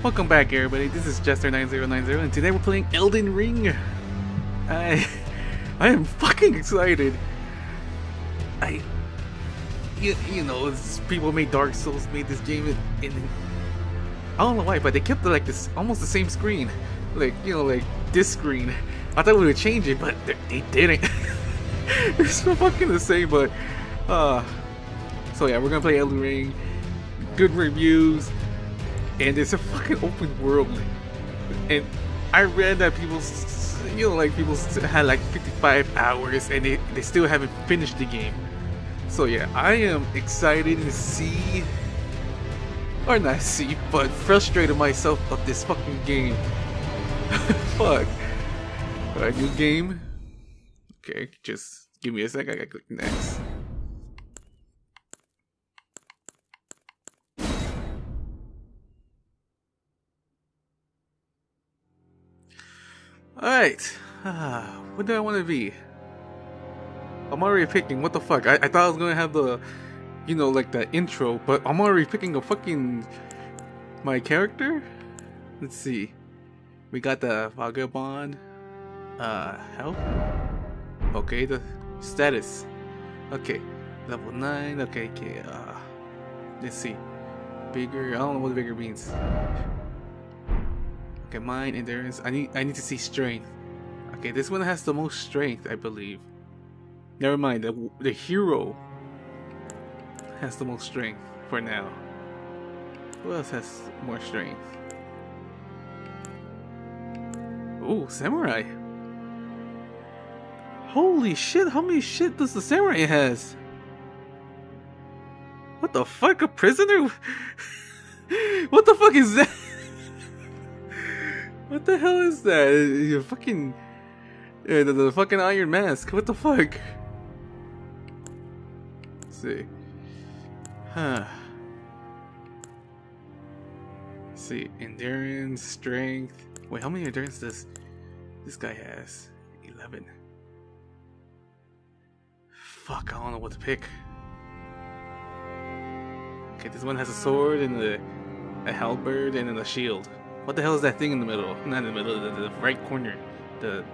Welcome back, everybody. This is Jester9090, and today we're playing Elden Ring. I am fucking excited. You know, people made Dark Souls, made this game, and I don't know why, but they kept like this, almost the same screen, like like this screen. I thought we would change it, but they didn't. It's so fucking the same, but so yeah, we're gonna play Elden Ring. Good reviews. And it's a fucking open world, and I read that people, like people had like 55 hours and they still haven't finished the game. So yeah, I am excited to see, or not see, but frustrated myself of this fucking game. Fuck. Alright, new game. Okay, just give me a sec. I gotta click next. Alright, what do I want to be? I'm already picking, what the fuck? I thought I was going to have the, like the intro, but I'm already picking a fucking, my character? Let's see, we got the Vagabond, help? Okay, the status, okay, level 9, okay, let's see, bigger, I don't know what bigger means. Okay, mind, endurance. I need to see strength. Okay, this one has the most strength, I believe. Never mind, the hero has the most strength for now. Who else has more strength? Ooh, samurai. Holy shit, how many shit does the samurai has? What the fuck, a prisoner? What the fuck is that? What the hell is that? You fucking... the fucking Iron Mask. What the fuck? Let's see. Huh. Let's see. Endurance, strength. Wait, how many endurance does this guy has? 11. Fuck, I don't know what to pick. Okay, this one has a sword and a halberd and then a shield. What the hell is that thing in the middle? Not in the middle, the right corner. The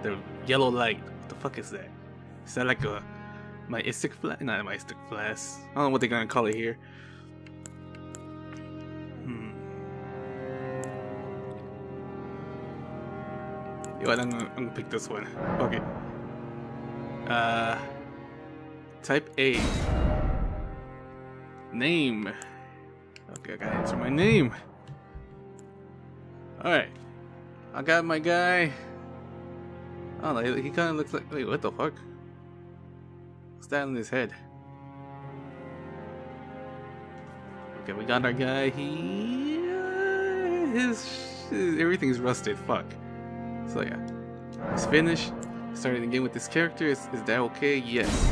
yellow light. What the fuck is that? Is that like a... my istic flask? Not my istic flask. I don't know what they're gonna call it here. Yo, I'm gonna pick this one. Fuck it. Type A. Name. Okay, I gotta answer my name. Alright, I got my guy. I don't know, he kind of looks like... Wait, what the fuck? What's that on his head? Okay, we got our guy. He... everything's rusted, fuck. So yeah, let's finish. Starting the game with this character. Is that okay? Yes.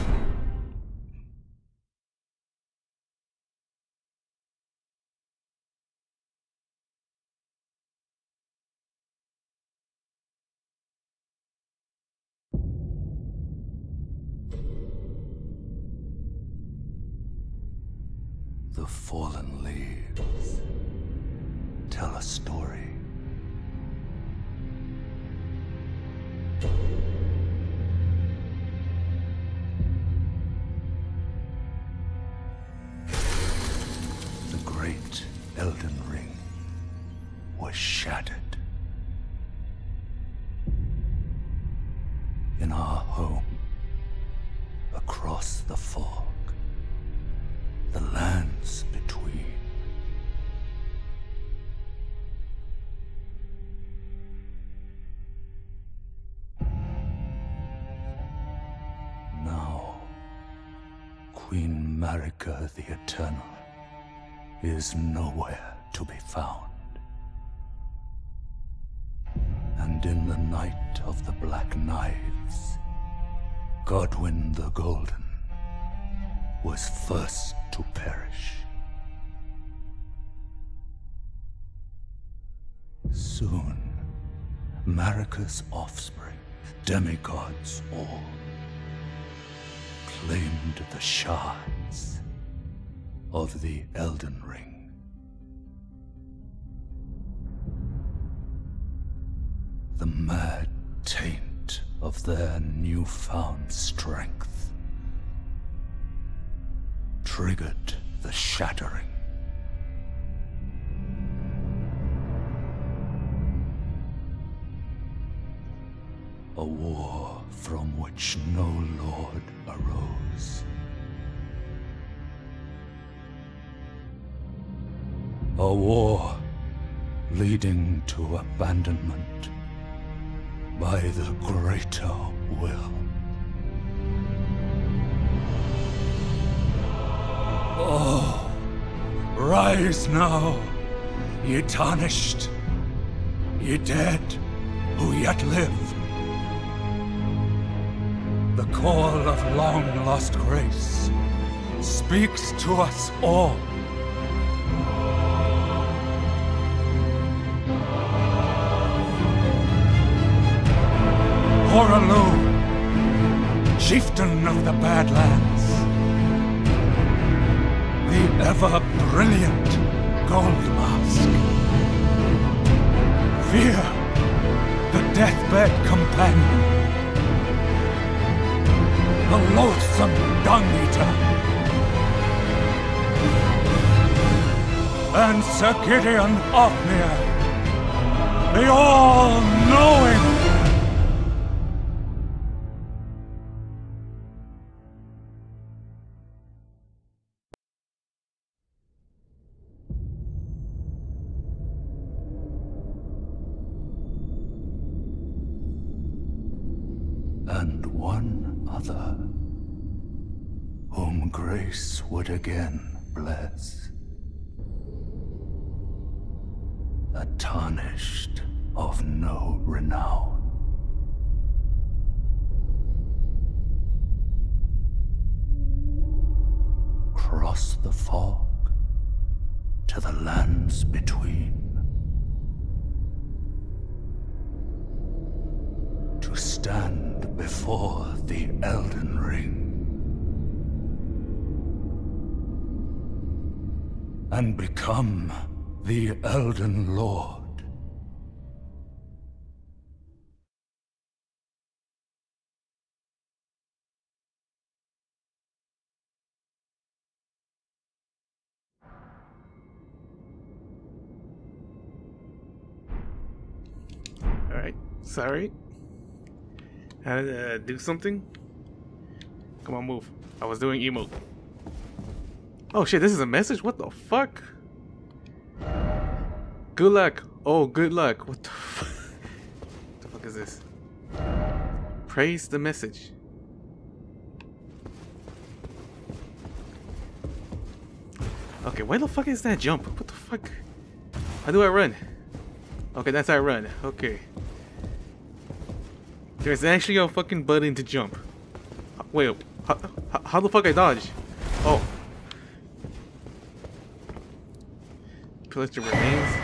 The fallen leaves tell a story. The great Elden Ring was shattered. In our home, across the fog, the lands between. Now, Queen Marika the Eternal is nowhere to be found. And in the night of the Black Knives, Godwin the Golden was first to perish. Soon, Marika's offspring, demigods all, claimed the shards of the Elden Ring. the mad taint of their newfound strength, triggered the shattering. A war from which no lord arose. A war leading to abandonment by the greater will. Oh, rise now, ye tarnished, ye dead who yet live. The call of long-lost grace speaks to us all. Oraloo, chieftain of the Badlands, the ever-brilliant Goldmask, Fear, the deathbed companion, the loathsome Dung Eater, and Sir Gideon Ofnir, the all-knowing. Grace would again bless, a tarnished of no renown. Cross the fog to the lands between, to stand before the Elden Ring, and become the Elden Lord. Alright, sorry. I had to do something. Come on, move. I was doing emote. Oh shit, this is a message? What the fuck? Good luck. Oh, good luck. What the fuck? What the fuck is this? Praise the message. Okay, where the fuck is that jump? What the fuck? How do I run? Okay, that's how I run. Okay. There's actually a fucking button to jump. Wait, how the fuck I dodge? Oh. Collect your remains.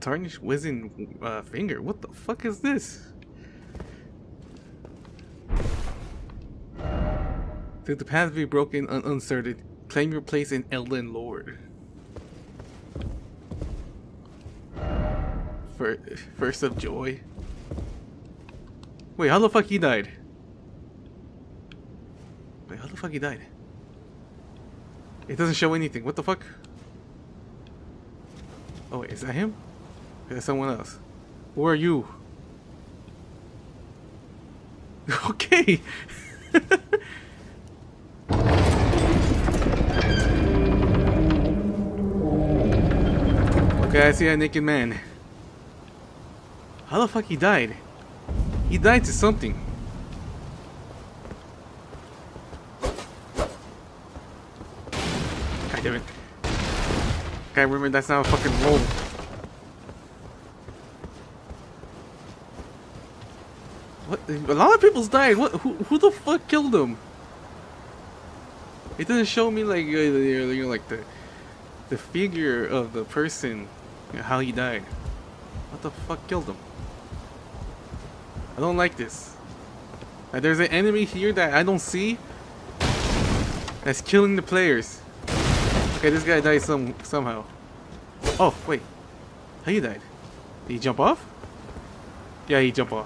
Tarnished wizened finger. What the fuck is this? Did the path be broken and uncertain? Claim your place in Elden Lord. First of joy. Wait, how the fuck he died? Wait, how the fuck he died? It doesn't show anything. What the fuck? Oh wait, is that him? Is that someone else? Who are you? Okay! Okay, I see a naked man. How the fuck he died? He died to something. God damn it. Okay, remember that's not a fucking roll. What? A lot of people's died. What? Who the fuck killed them? It doesn't show me like the figure of the person, you know, how he died. What the fuck killed them? I don't like this. Like, there's an enemy here that I don't see. That's killing the players. Okay, this guy died somehow. Oh, wait. How you died? Did he jump off? Jej, dobra.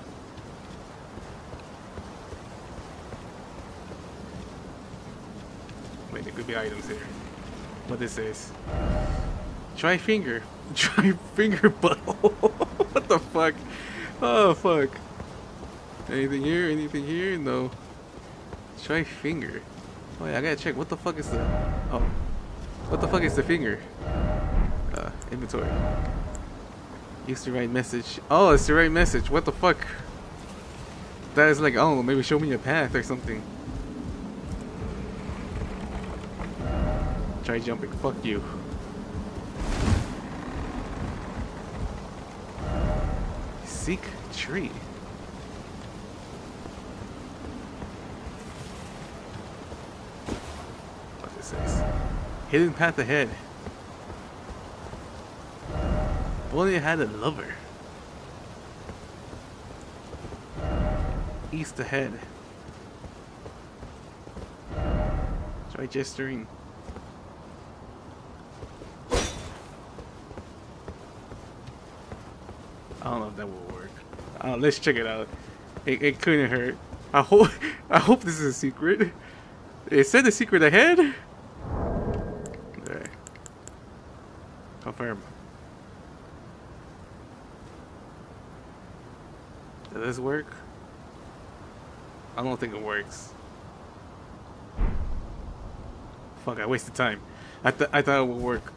Wait, there could be items here. What this is? Dry finger. Dry finger butthole. What the fuck? Oh, fuck. Anything here? Anything here? No. Dry finger. Oh yeah, I gotta check. What the fuck is the... Oh. What the fuck is the finger? Inventory. Use the right message. Oh, it's the right message. What the fuck? That is like, oh, maybe show me a path or something. Try jumping. Fuck you. Seek tree. What is this? Hidden path ahead. If only I had a lover. East ahead. Try gesturing. I don't know if that will work. Let's check it out. It couldn't hurt. I hope this is a secret. It said the secret ahead. Alright. Confirm. Does this work? I don't think it works. Fuck! I wasted time. I thought it would work.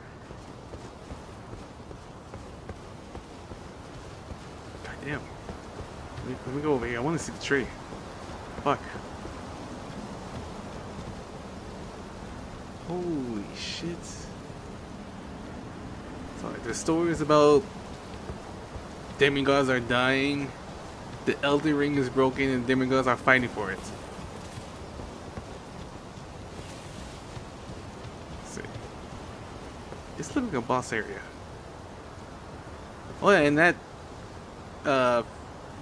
Damn. Let me go over here. I want to see the tree. Fuck. Holy shit. Sorry, there's stories about demigods are dying, the Elden Ring is broken, and demigods are fighting for it. Let's see. It's looking like a boss area. Oh yeah, and that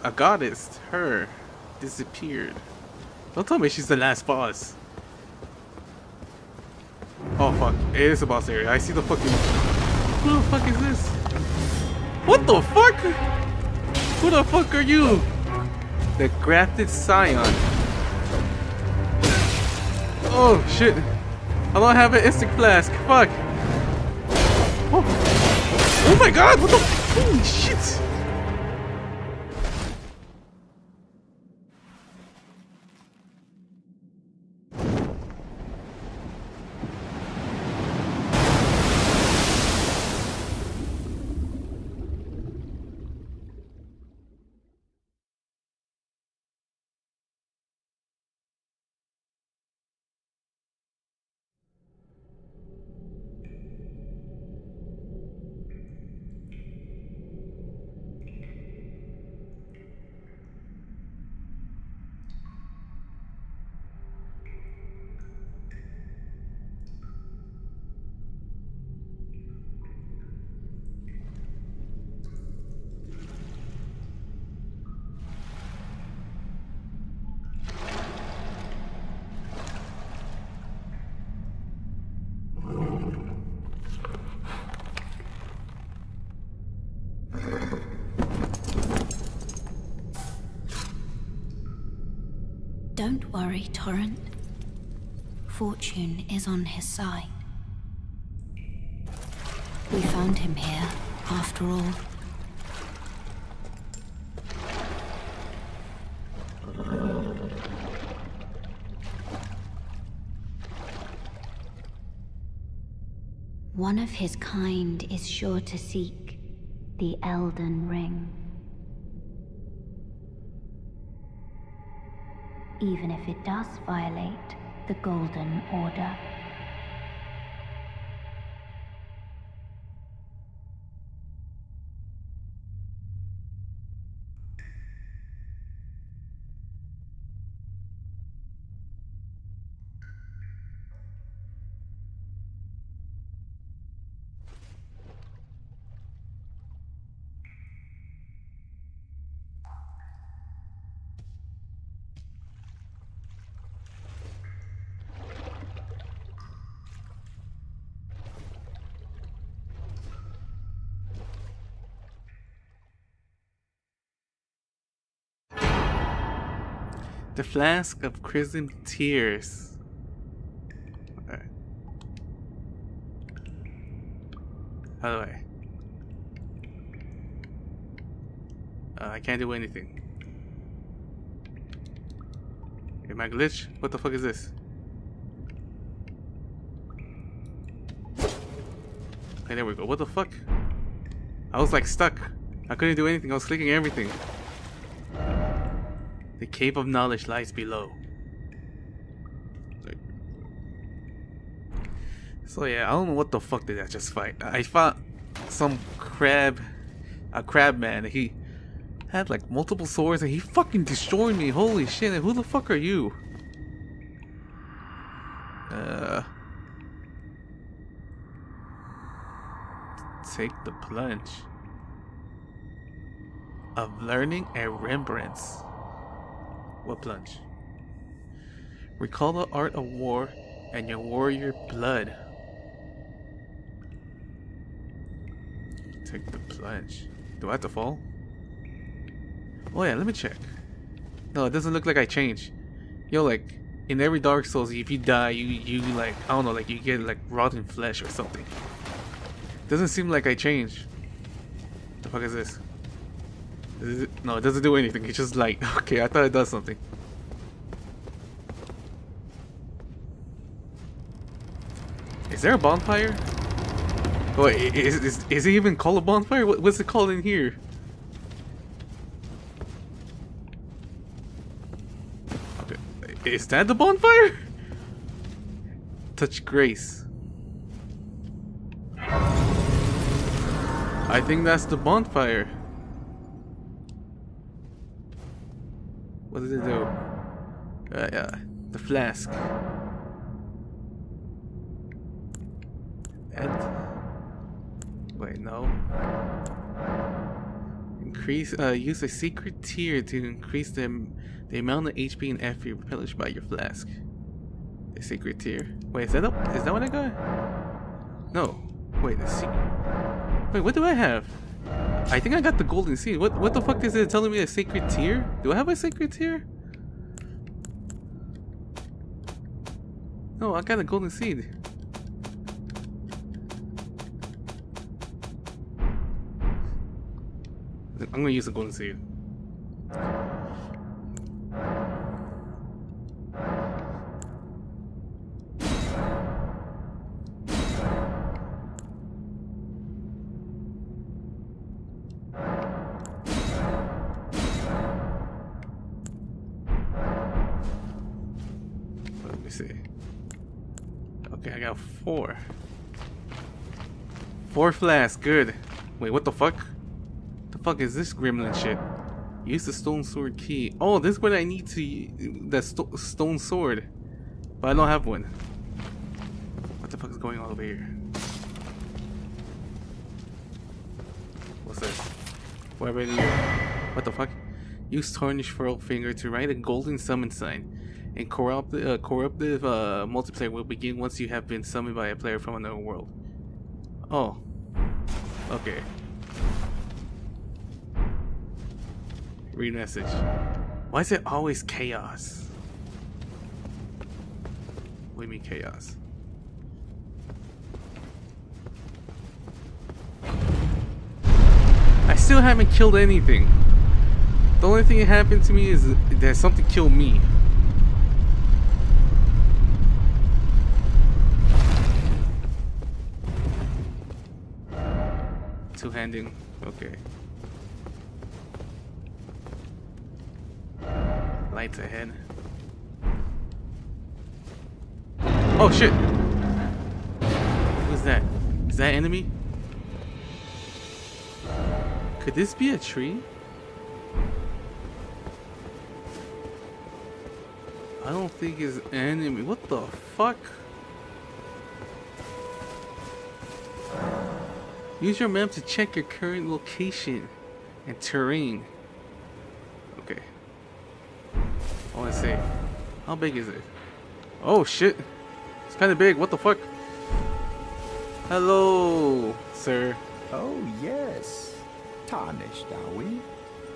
a goddess, her, disappeared. Don't tell me she's the last boss. Oh fuck, it is a boss area. I see the fucking... Who the fuck is this? What the fuck? Who the fuck are you? The Grafted Scion. Oh shit. I don't have an instant flask. Fuck. Oh, oh my god, what the... Holy shit. Don't worry, Torrent. Fortune is on his side. We found him here, after all. One of his kind is sure to seek the Elden Ring. Even if it does violate the Golden Order. The Flask of Chrism Tears. All right. How do I? I can't do anything. Am I glitch? What the fuck is this? Okay, there we go. What the fuck? I was like stuck. I couldn't do anything. I was clicking everything. The cave of knowledge lies below. So yeah, I don't know what the fuck did I just fight. I fought some crab, a crab man. He had like multiple swords and he fucking destroyed me. Holy shit! And who the fuck are you? Take the plunge of learning and remembrance. What plunge? Recall the art of war and your warrior blood. Take the plunge. Do I have to fall? Oh yeah, let me check. No, it doesn't look like I changed. Yo, like in every Dark Souls, if you die, you like, I don't know, like you get like rotten flesh or something. Doesn't seem like I changed. The fuck is this? Is it? No, it doesn't do anything. It's just like, okay, I thought it does something. Is there a bonfire? Wait, is it even called a bonfire? What's it called in here? Okay, is that the bonfire? Touch grace. I think that's the bonfire. What does it do? Yeah, the flask. And wait, no. Increase. Use a secret tier to increase the amount of HP and F you replenished by your flask. The secret tier. Wait, is that what I got? No. Wait, the secret. Wait, what do I have? I think I got the golden seed. What the fuck is it telling me? A sacred tier? Do I have a sacred tier? No, I got a golden seed. I'm gonna use the golden seed. Four flasks, good. Wait, what the fuck? The fuck is this gremlin shit? Use the stone sword key. Oh, this is what I need to... that stone sword. But I don't have one. What the fuck is going on over here? What's this? What the fuck? Use Tarnished Furl Finger to write a golden summon sign. And corruptive multiplayer will begin once you have been summoned by a player from another world. Oh. Okay. Read message. Why is it always chaos? What do you mean chaos? I still haven't killed anything. The only thing that happened to me is that something killed me. Two-handing, okay. Lights ahead. Oh shit! Who's that? Is that enemy? Could this be a tree? I don't think it's enemy. What the fuck? Use your map to check your current location and terrain. Okay. I want to see. How big is it? Oh shit. It's kind of big. What the fuck? Hello, sir. Oh yes. Tarnished, are we?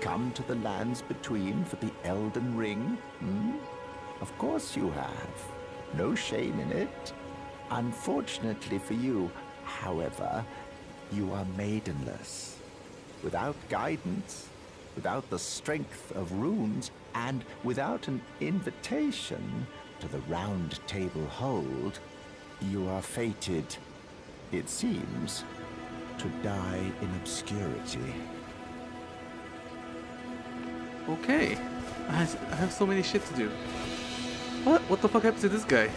come to the lands between for the Elden Ring? Hmm? Of course you have. No shame in it. Unfortunately for you, however, you are maidenless. Without guidance, without the strength of runes, and without an invitation to the Round Table Hold, you are fated, it seems, to die in obscurity. Okay. I have so many shit to do. What? What the fuck happened to this guy?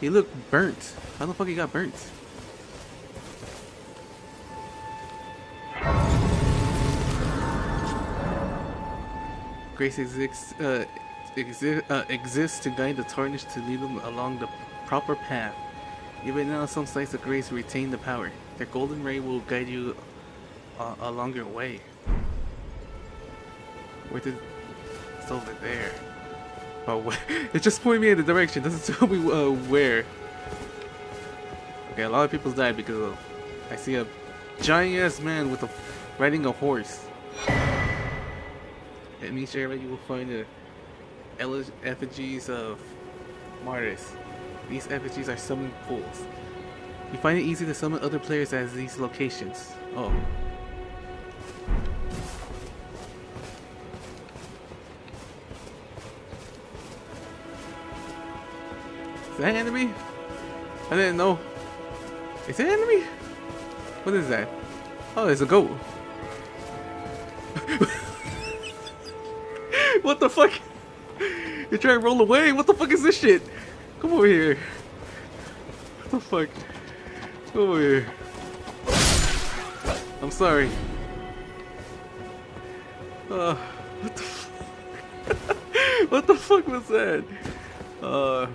He looked burnt. How the fuck he got burnt? Grace exists, exists to guide the tarnished to lead them along the proper path. Even now, some sites of grace retain the power. Their golden ray will guide you along your way. Where did... It's over there. Oh, where? It just pointed me in the direction. Doesn't tell me where. Okay, a lot of people's died because of... I see a giant-ass man with a riding a horse. In each area, you will find the effigies of martyrs. These effigies are summoning pools. You find it easy to summon other players at these locations. Oh. Is that enemy? I didn't know. Is that enemy? What is that? Oh, it's a goat. What the fuck? You're trying to roll away? What the fuck is this shit? Come over here. What the fuck? Come over here. I'm sorry. What the fuck? What the fuck was that? I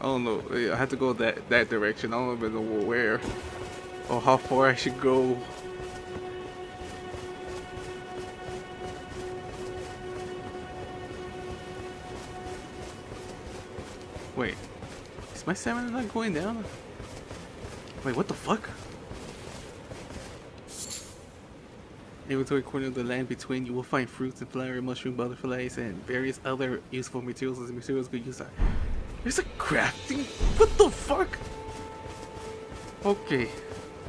don't know. I had to go that direction. I don't even know where or how far I should go. Wait, is my stamina not going down? Wait, what the fuck? Inventory corner of the land between, you will find fruits and flower, mushroom, butterflies, and various other useful materials as materials good use are. There's a crafting? What the fuck? Okay.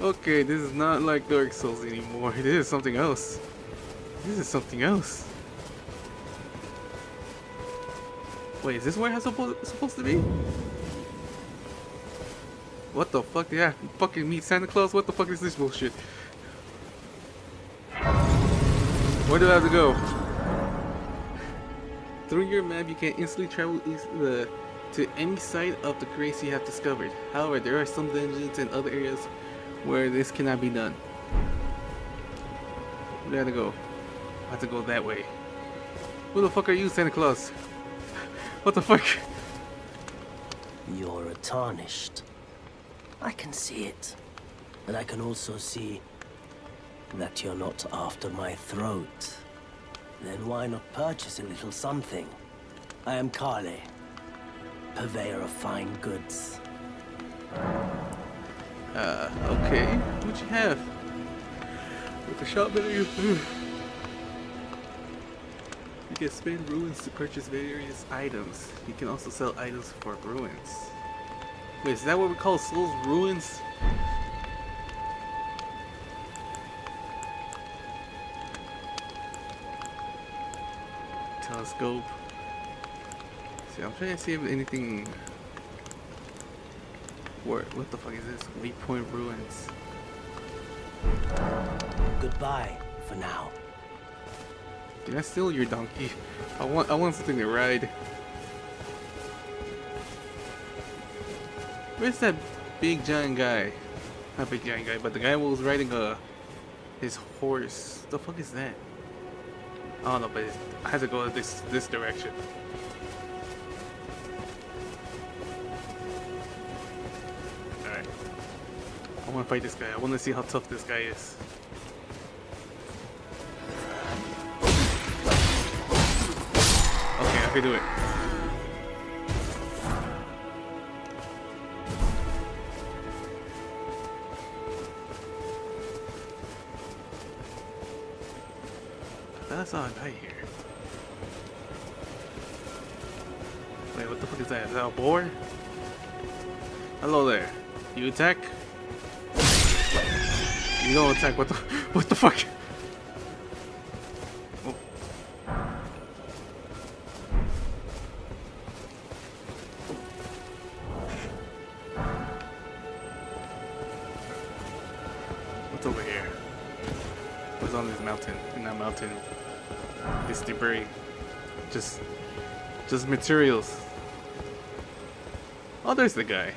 Okay, this is not like Dark Souls anymore. This is something else. This is something else. Wait, is this where I'm supposed to be? What the fuck? Did I fucking meet Santa Claus? What the fuck is this bullshit? Where do I have to go? Through your map, you can instantly travel to any site of the grace you have discovered. However, there are some dungeons and other areas where this cannot be done. Where do I have to go? I have to go that way. Who the fuck are you, Santa Claus? What the fuck? You're a tarnished. I can see it. And I can also see that you're not after my throat. Then why not purchase a little something? I am Kale, purveyor of fine goods. Okay. What you have? With the shop menu, you can spend ruins to purchase various items. You can also sell items for ruins. Wait, is that what we call Souls ruins? Telescope. See, I'm trying to see if anything. What the fuck is this? Waypoint ruins. Goodbye for now. Can I steal your donkey? I want something to ride. Where's that big giant guy? Not big giant guy, but the guy who was riding his horse. The fuck is that? I don't know, but I have to go this direction. All right. I want to fight this guy. I want to see how tough this guy is. I can do it. that's not a knight here. Wait, what the fuck is that? Is that a board? Hello there. You attack? You don't attack. What the fuck? Oh. What's over here? What's on this mountain? In that mountain, this debris, just materials. Oh, there's the guy.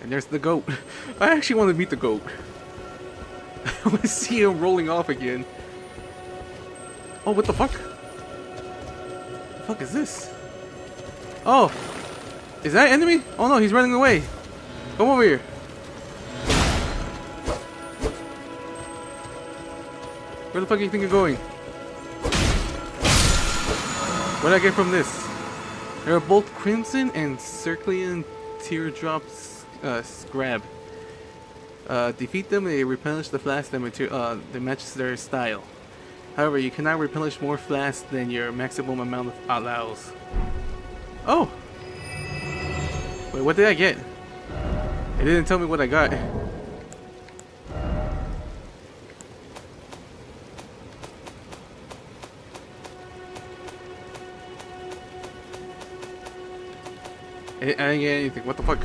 And there's the goat. I actually want to beat the goat. I want to see him rolling off again. Oh, what the fuck? What the fuck is this? Oh! Is that enemy? Oh no, he's running away. Come over here. Where the fuck do you think you're going? What did I get from this? There are both Crimson and Circlean Teardrops. Scrab. Defeat them and they replenish the flasks that matches their style. However, you cannot replenish more flasks than your maximum amount of allows. Oh! Wait, what did I get? It didn't tell me what I got. I didn't get anything. What the fuck?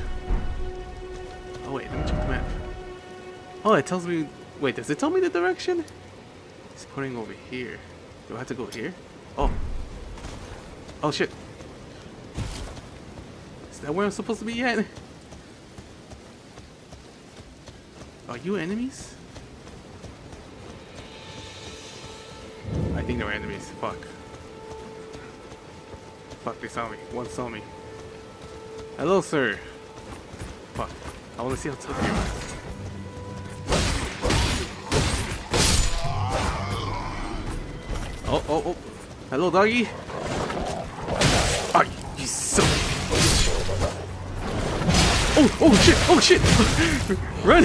Oh wait, let me check the map. Oh, it tells me... Wait, does it tell me the direction? It's pointing over here. Do I have to go here? Oh. Oh shit. Is that where I'm supposed to be at? Are you enemies? I think they're enemies. Fuck. Fuck, they saw me. One saw me. Hello, sir. Fuck. I want to see how tough you are. Oh, oh, oh. Hello, doggy. Ah, oh, you son of a bitch. Oh, oh, shit. Oh, shit. Run.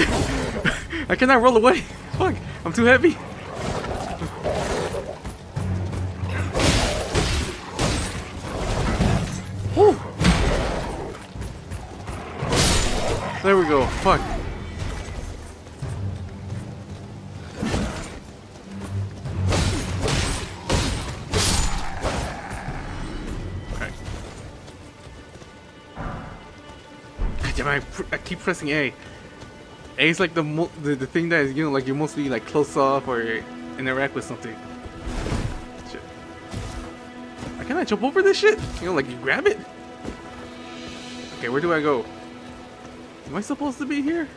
I cannot roll away. Fuck. I'm too heavy. There we go. Fuck. Okay. Damn, I keep pressing A. A is like the thing that is, you know, like you're mostly like close off or interact with something. Shit. Why can't I jump over this shit? You know, like you grab it. Okay, where do I go? Am I supposed to be here?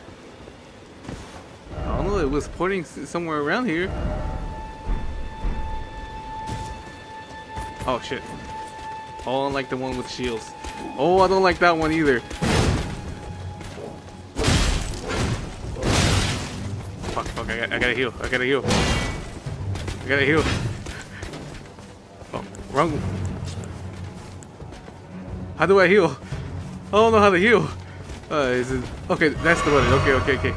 I don't know, it was pointing somewhere around here. Oh shit. Oh, I don't like the one with shields. Oh, I don't like that one either. Fuck, fuck, I gotta heal, I gotta heal. I gotta heal. Oh, wrong one. How do I heal? I don't know how to heal. Is it... Okay, that's the one. Okay, okay, okay.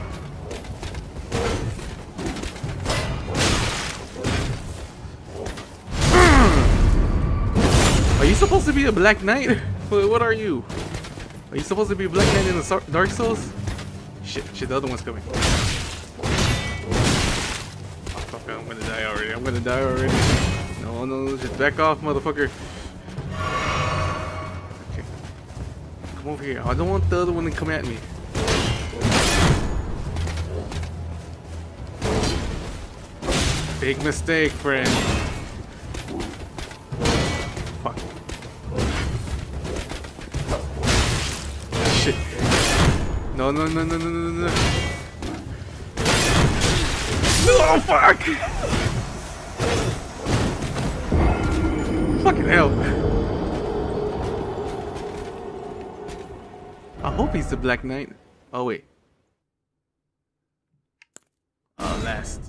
Are you supposed to be a Black Knight? What are you? Are you supposed to be a Black Knight in the Dark Souls? Shit, shit, the other one's coming. Oh, fuck, I'm gonna die already. I'm gonna die already. No, no, no, just back off, motherfucker. Over here. I don't want the other one to come at me. Big mistake, friend. Fuck. Shit. No, no, no, no, no, no, no. No, fuck! Fucking hell. I hope he's the Black Knight. Oh wait. Last.